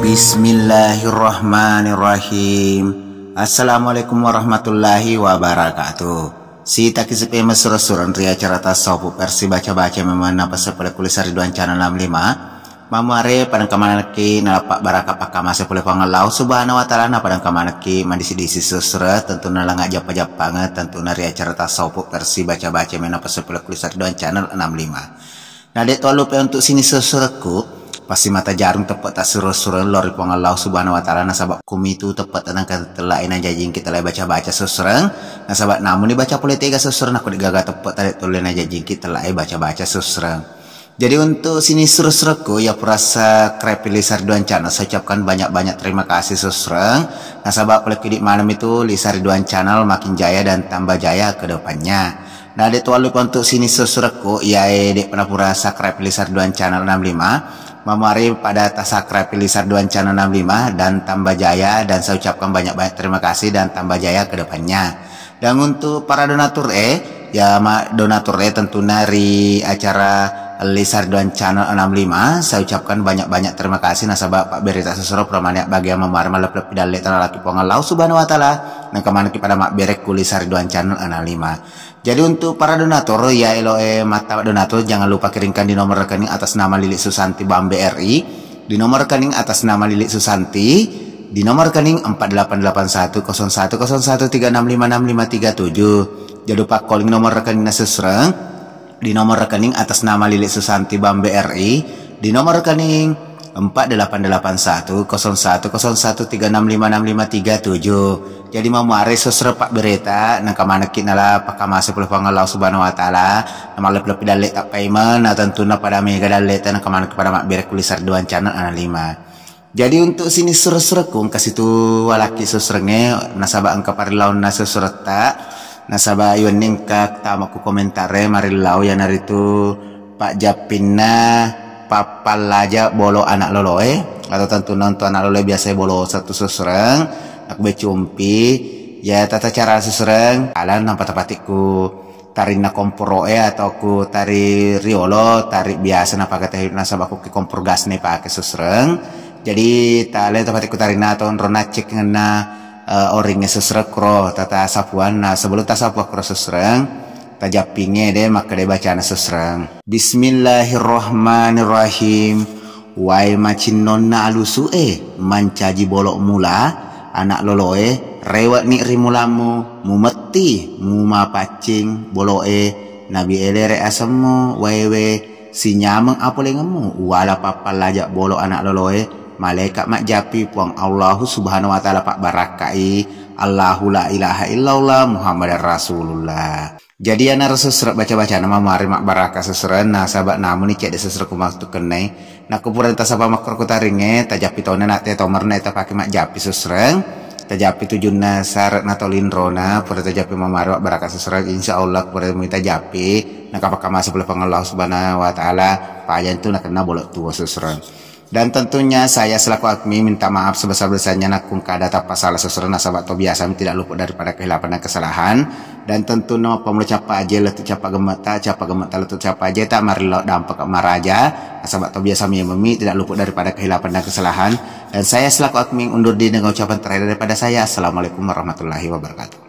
Bismillahirrahmanirrahim. Assalamualaikum warahmatullahi wabarakatuh. Si takisip emas surah-surah ria acara tasawuf versi baca-baca memana pasal pada Lisa Ridwan Channel 65 mamare padang kamanaki nalapak baraka pakama sepulih pangalau subhanahu wa ta'ala na padang kamanaki mandisi-disi surah tentu nalangak japa-japanga tentu ria acara tasawuf versi baca-baca memana pasal pada Lisa Ridwan Channel 65 nadek tolop untuk sini surahku pasti mata jarum tepat tak surah-surah lori pengalau subhanahu wa ta'ala nasabak kumi itu tepat tenang kata lain aja jing kita lagi baca-baca surah nasabak namun dibaca politika surah aku digagak tepat tadi tulen aja jing kita lagi baca-baca surah. Jadi untuk sini surah-surahku ya perasa krepi Lisa Ridwan Channel saya ucapkan banyak-banyak terima kasih surah nasabak pelik malam itu Lisa Ridwan Channel makin jaya dan tambah jaya ke depannya. Nah dek tuan lupa untuk sini surah-surahku ya dek pernah perasa krepi Lisa Ridwan Channel 65 memari pada tasawuf Lisa Ridwan Channel 65 dan tambah jaya dan saya ucapkan banyak-banyak terima kasih dan tambah jaya ke depannya. Dan untuk para donatur ya donatur tentu dari acara Lisa Ridwan Channel 65 saya ucapkan banyak-banyak terima kasih nasabah Pak Berita Sesoro Pramania bagi yang memar malepep dan letra laki pengalau subhanahu wa ta'ala dan kemana kepada Mak Berekku Lisa Ridwan Channel 65. Jadi untuk para donatur ya eloe mata donatur jangan lupa kirimkan di nomor rekening atas nama Lilik Susanti Bank BRI di nomor rekening atas nama Lilik Susanti di nomor rekening 48810101365653 jangan lupa calling nomor rekening Nasusreng di nomor rekening atas nama Lilik Susanti Bank BRI di nomor rekening 48810101365653 jadi mau mari susre Pak Berita nang kamana kinala pakamase puluh pangalau subhanahu wa ta'ala nama lebih dalek tak payment nah tentuna pada mega dalek nang kamana kepada Mak Berek Lisa Ridwan Channel 65. Jadi untuk sini surah-surah kung kasitu walaki susrenge nasabah engka parilaun nasusrah tak nasabah yuning ka tamaku komentare marilau ya naritu Pak Japina papal aja bolo anak lolo atau tentu nonton anak lolo biasa bolo satu susureng aku becumpi ya tata cara susureng kalian nampak tepatiku tarina kompor atau ku tari riolo tarik biasa napa kata nasabah aku ke kompor gas nih pakai susureng jadi tali tepatiku tarina atau rona cek ngena oringnya susureng kro tata sapuan nah sebelum tata sapuan kro susureng tajapinge deh maka deh bacaan seserang. Bismillahirrahmanirrahim. Wai macin nonna alusu mancaji bolok mula anak loloe rewat ni rimulamu mumeti muma pacing boloe nabi elere asemu wewe sinyameng apa lengemu wala papal lajak bolok anak loloe malaikat makjapi puang Allahu subhanahu wa ta'ala pak barakai Allahu la ilaha illallah Muhammadar Rasulullah. Jadi anak susrek baca-baca nama mari mak baraka susrek nah sahabat namun cek di susrek kumaktu kenai nah kupuran tasabah makur kutaringe tajapi tone nate tomer na eta pake mak japi susrek tajapi tujuh nasar natolin rona pura tajapi mamari mak baraka susrek insya Allah pura minta japi nah kapaka masuk oleh pengelola subhanahu wa ta'ala pajan tu nak kena bolok tua susrek dan tentunya saya selaku admin minta maaf sebesar-besarnya nakung kada tak pasal susrek nasabah to biasa tidak luput daripada kehilapan dan kesalahan. Dan tentu no pemula capa aja letu capa gemeta letu capa aja tak marilah dampak maraja sahabat to biasa memi tidak luput daripada kehilapan dan kesalahan dan saya selaku admin undur diri dengan ucapan terakhir daripada saya. Assalamualaikum warahmatullahi wabarakatuh.